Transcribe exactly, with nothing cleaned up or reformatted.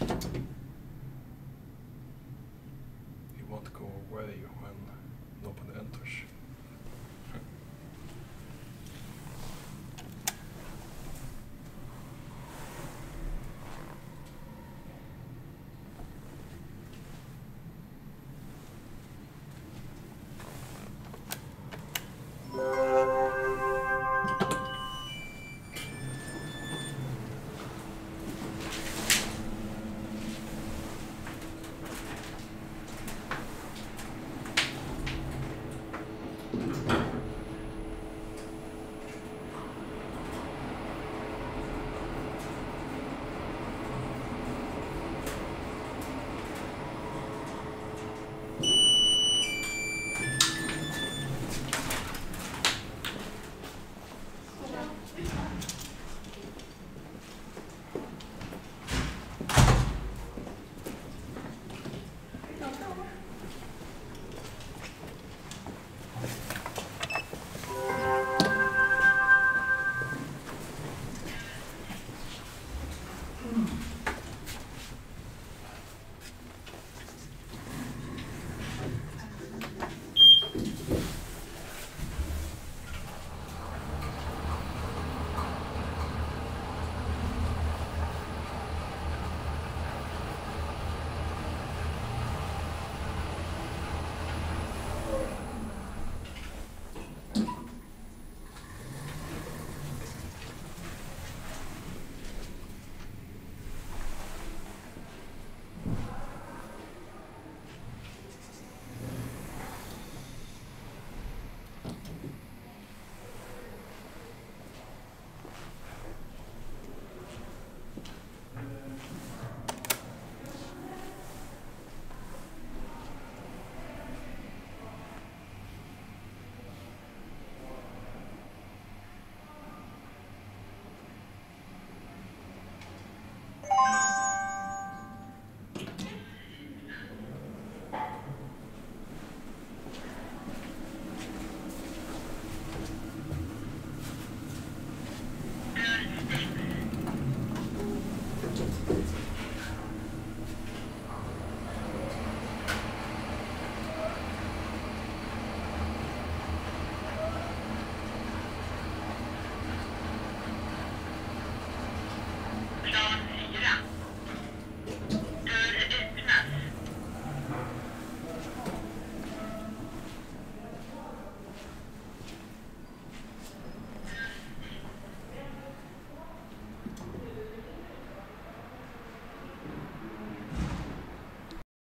You won't go away when